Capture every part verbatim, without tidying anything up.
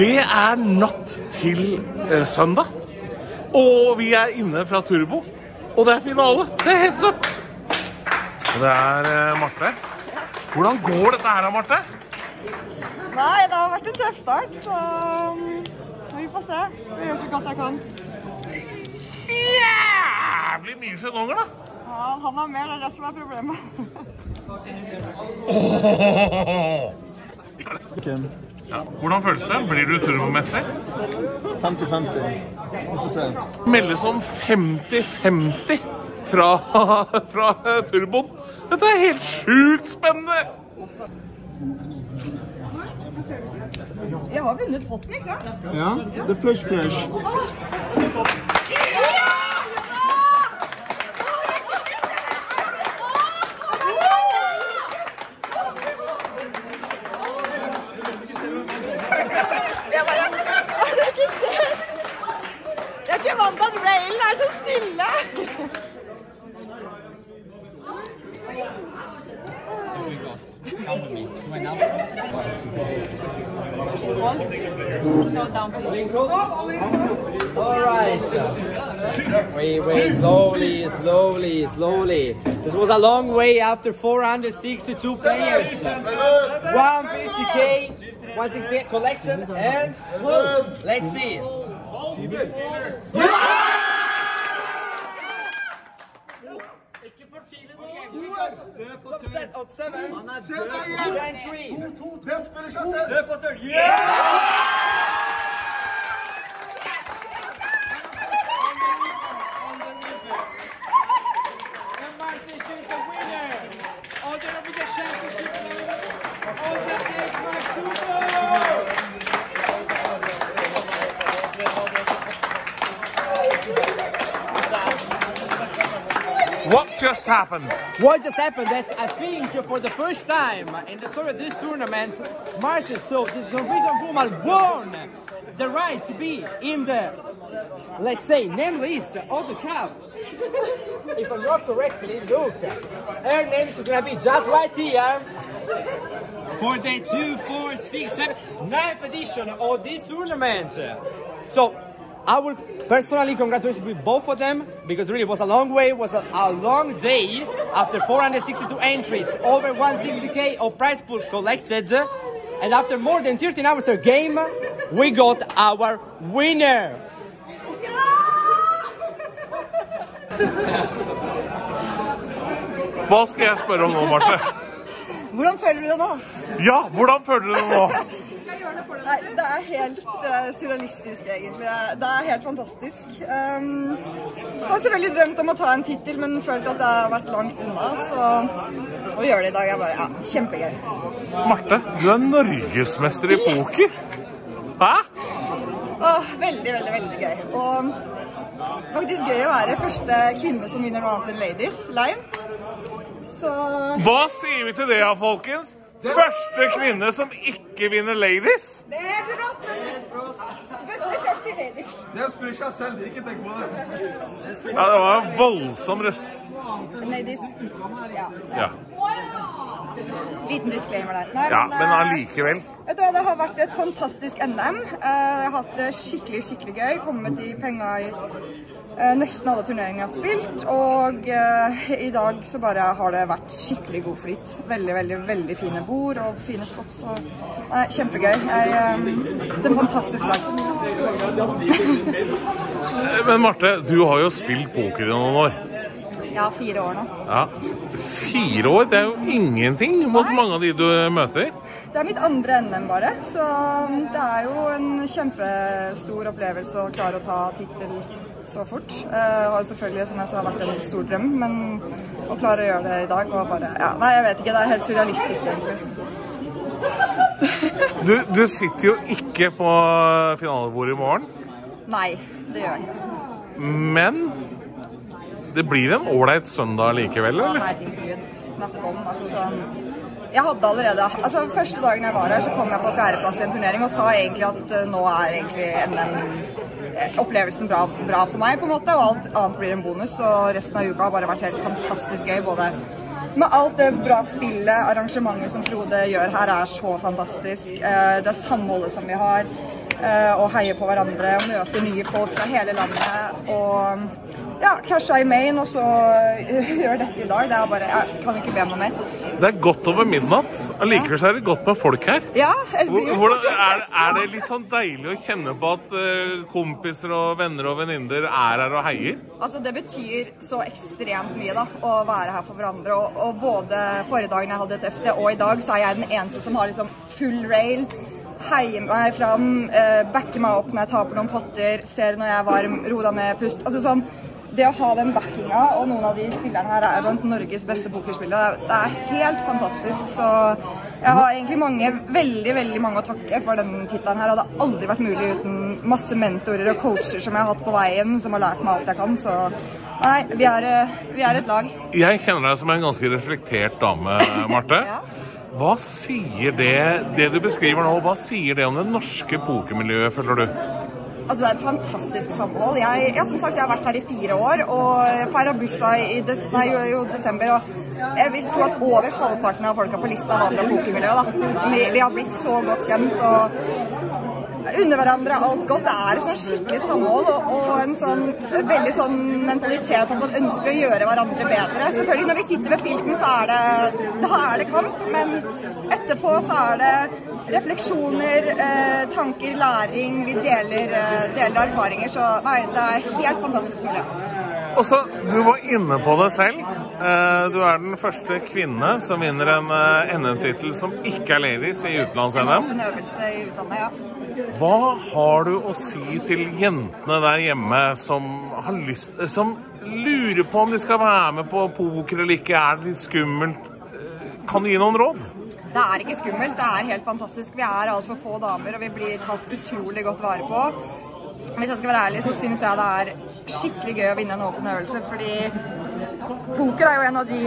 Det er natt til eh, søndag, og vi er inne fra Turbo, og det er finale. Det er heads up! Og det er eh, Marte. Hvordan går dette her, Marte? Nei, det har vært en tøff start, så vi får se. Jeg gjør så godt jeg kan. Jævlig mye skjønnonger, da! Ja, han er mer, det er det som er problemet. Åh! Okay. Ja. Hvordan føles det? Blir du turbomester? femti femti. Vi får se. Meldes om femti femti fra, fra turboen. Dette er helt sjukt spennende! Jeg har vunnet potten, ikke sant? Ja, det er flush flush. Wait, wait, slowly, slowly, slowly. This was a long way after four hundred sixty-two players. one fifty K, one sixty-eight collection, and whoa, let's see. Upset of seven, and three. Yeah! What just happened? What just happened that I think for the first time in the story of this tournament, Marte, so this Norwegian woman won the right to be in the, let's say, name list of the cup. If I'm not correctly, look, her name is gonna be just right here for the two, four, six, seven, ninth edition of this tournament. So I will personally congratulate with both of them, because really it was a long way, it was a, a long day after four hundred sixty-two entries, over one sixty K of prize pool collected, and after more than thirteen hours of game, we got our winner! Hva skal jeg spørre om nå, Marte? Hvordan føler du det nå? Ja, hvordan føler du det nå? Nei, det er helt uh, surrealistisk egentlig. Det er helt fantastisk. Um, jeg har selvfølgelig drømt om å ta en titel, men følt at det har vært langt unna, så å gjøre det i dag er bare, ja, kjempegøy. Marte, du er norgesmester i poker. Hæ? Åh, veldig, veldig, veldig gøy. Og faktisk gøy å være første kvinne som vinner noe annet enn Ladies Live. Så... Hva sier vi til det, ja, folkens? Første kvinne som ikke vinner Ladies? Det er helt rått, men det beste først i Ladies. Det spør seg selv, ikke tenk på det. Ja, det var en voldsom røst. Ladies, ja. Ja. Liten disclaimer der. Nei, ja, men, men allikevel. Vet du hva, det har vært et fantastisk N M. Jeg har hatt det skikkelig, skikkelig gøy. Kommet i penger i... Nesten alle turneringer jeg har spilt, og uh, i dag så bare har det vært skikkelig god flyt. Veldig, veldig, veldig fine bord og fine spots, og uh, kjempegøy. Jeg, uh, det er en fantastisk dag. Men Marte, du har jo spilt poker i noen år. Ja, fire år nå. Ja. Fire år? Det er jo ingenting mot Nei. Mange av de du møter. Det er mitt andre N M bare, så det er jo en kjempestor opplevelse å klare å ta tittel så fort. Det har selvfølgelig, som jeg sa, vært en stor drøm, men å klare å gjøre det i dag var bare, ja, nei, jeg vet ikke, det er helt surrealistisk egentlig. Du, du sitter jo ikke på finalebordet i morgen. Nei, det gjør jeg ikke. Men... Det blir en ålreit søndag likevel, eller? Herregud, snakk om, altså sånn... Jeg hadde allerede... Altså, første dagen jeg var her, så kom jeg på fjerdeplass i en turnering, og sa egentlig at uh, nå er egentlig N M-opplevelsen bra, bra for meg, på en måte, og alt annet blir en bonus, og resten av uka har bare vært helt fantastisk gøy, både... Med alt det bra spillet, arrangementet som Frode gjør her, er så fantastisk. Uh, det samholdet som vi har... og heier på hverandre og møter nye folk fra hele landet og ja, cashet i main, og så gjør dette i dag. Det er bare, jeg kan ikke be noe mer. Det er godt over midnatt. Allikevel så er det godt med folk her. Ja, det blir jo godt. Er, er det litt sånn deilig å kjenne på at kompiser og venner og venninner er her og heier? Altså, det betyr så ekstremt mye da, å være her for hverandre. Og, og både forrige dagen jeg hadde et øfte, og i dag så er jeg den eneste som har liksom full rail. Heier meg fram, backer meg opp når jeg tar på noen potter, ser når jeg er varm, roer ned, pust. Altså sånn. Det å ha den backinga, og noen av de spillerne her er blant Norges beste pokerspillere, det er helt fantastisk. Så jeg har egentlig mange, veldig, veldig mange å takke for den tittelen her. Det hadde aldri vært mulig uten masse mentorer og coacher som jeg har hatt på veien, som har lært meg alt jeg kan. Så nei, vi er, vi er et lag. Jeg kjenner deg som en ganske reflektert dame, Marte. Ja. Hva sier det, det du beskriver nå, hva sier det om det norske pokermiljøet, føler du? Altså, det er et fantastisk samhold. Jeg, ja, som sagt, jeg har vært her i fire år, og feiret bursdag i des, nei, jo, jo, desember, og jeg vil tro at over halvparten av folka på lista var fra pokermiljøet, da. Vi, vi har blitt så godt kjent, og under hverandre alt godt. Det er sånn skikkelig samhold, og, og en sånn, veldig sånn mentalitet at man ønsker å gjøre hverandre bedre. Selvfølgelig, når vi sitter ved filten, så er det, da er det kamp, men etterpå så er det refleksjoner, eh, tanker, læring, vi deler, eh, deler erfaringer, så nei, det er helt fantastisk mulig. Og så, du var inne på det selv. Eh, du er den første kvinne som vinner en eh, N M-titel som ikke er ladies i utlands-N M. En øvelse i utlandet, ja. Hva har du å si til jentene der hjemme som, har lyst, som lurer på om de skal være med på poker eller ikke? Er det litt skummelt? Kan du gi noen råd? Det er ikke skummelt, det er helt fantastisk. Vi er alt for få damer, og vi blir tatt utrolig godt vare på. Hvis jeg skal være ærlig, så synes jeg det er skikkelig gøy å vinne en åpen øvelse, fordi poker er jo en av de,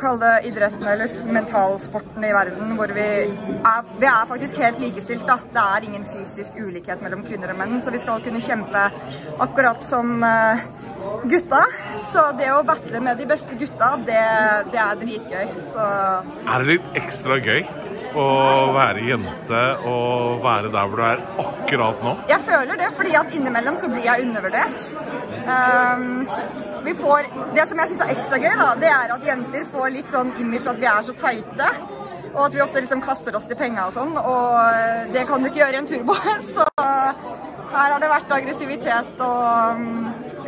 kall det idretten eller mentalsporten i verden, hvor vi er, vi er faktisk helt likestilt, da. Det er ingen fysisk ulikhet mellom kvinner og menn, så vi skal kunne kjempe akkurat som gutta, så det å battle med de beste gutta, det, det er dritgøy, så... Er det litt ekstra gøy å være jente og være der hvor du er akkurat nå? Jeg føler det, fordi at innimellom så blir jeg undervurdert. Um, vi får... Det som jeg synes er ekstra gøy da, det er at jenter får litt sånn image at vi er så tighte, og at vi ofte liksom kaster oss til penger og sånn, og det kan du ikke gjøre i en turbo, så her har det vært aggressivitet og...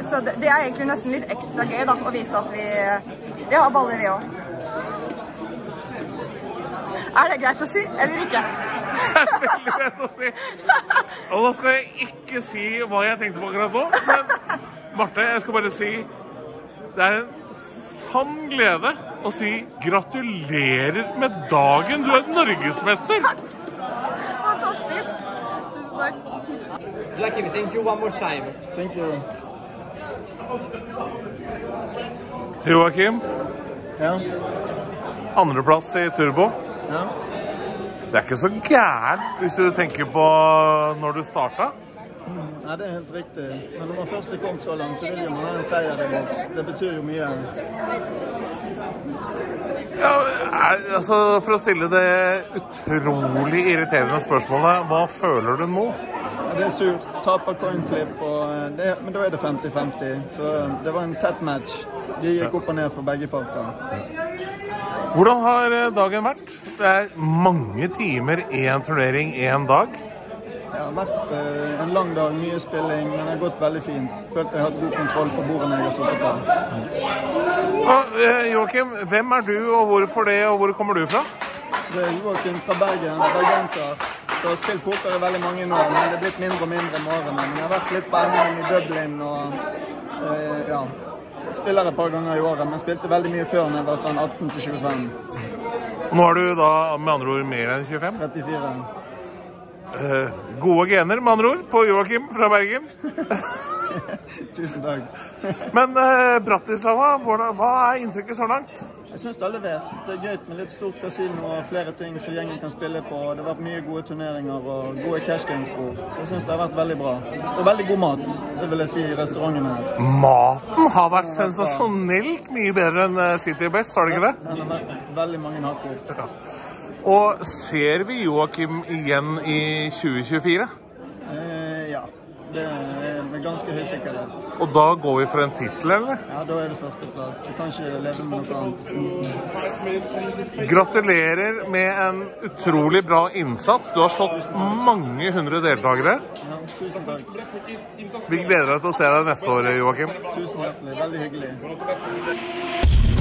Så det, det er egentlig nesten litt ekstra gøy da, å vise at vi, vi har baller vi også. Er det greit å si, eller ikke? Det er veldig greit å si. Og da skal jeg ikke si hva jeg tenkte på akkurat nå, men Marte, jeg skal bare si, det er en sann glede å si gratulerer med dagen, du er Norgesmester. Takk. Fantastisk. Tusen takk. Joachim, thank you one more time. Thank you. Joachim, ja. Andreplass i turbo. Ja. Det er ikke så gærent hvis du tenker på når du startet. Mm, nei, det er helt riktig. Men når man først er kommet så langt, så vil man ha en seier i boks. Det betyr jo mye. Ja, altså, for å stille det utrolig irriterende spørsmålet, hva føler du nå? Det er surt, taper coinflip, og det, men da er det femti femti, så det var en tett match. De gikk opp og ned for begge parter. Hvordan har dagen vært? Det er mange timer, én turnering, én dag. Det har vært eh, en lang dag, mye spilling, men det har gått veldig fint. Følte jeg har hatt god kontroll på bordene jeg har sittet på. Og, eh, Joachim, hvem er du, og hvorfor det, og hvor kommer du fra? Det er Joachim fra Bergen, Bergen Saft. Jeg har spilt poker i veldig mange år, men det er blitt mindre og mindre om årene. Men jeg har vært litt på N M i Dublin, og eh, ja, spiller et par ganger i året, men spilte veldig mye før når jeg var sånn atten til tjuefem. Og nå er du da med andre ord mer enn tjuefem? trettifire. Eh, gode gener med andre ord på Joachim fra Bergen. Tusen takk. Men eh, Bratislava, hvordan, hva er inntrykket så langt? Jeg synes det har levert. Det er gøy med litt stort kasino og flere ting som gjengen kan spille på. Det har vært mye gode turneringer og gode cash games-bord. Så jeg synes det har vært veldig bra. Og veldig god mat, det vil jeg si, i restauranten her. Maten har vært sensasjonelt mye bedre enn City Best, har det ikke det? Den har vært veldig mange hakkopp. Og ser vi Joachim igjen i tjue tjuefire? det er jeg ganske høy sikkerhet. Og da går vi for en titel, eller? Ja, da er det førsteplass. Jeg kan ikke leve med noe annet. Gratulerer med en utrolig bra innsats. Du har slått mange hundre deltakere. Ja, tusen takk. Vi gleder deg til å se deg neste år, Joachim. Tusen hjertelig, veldig hyggelig.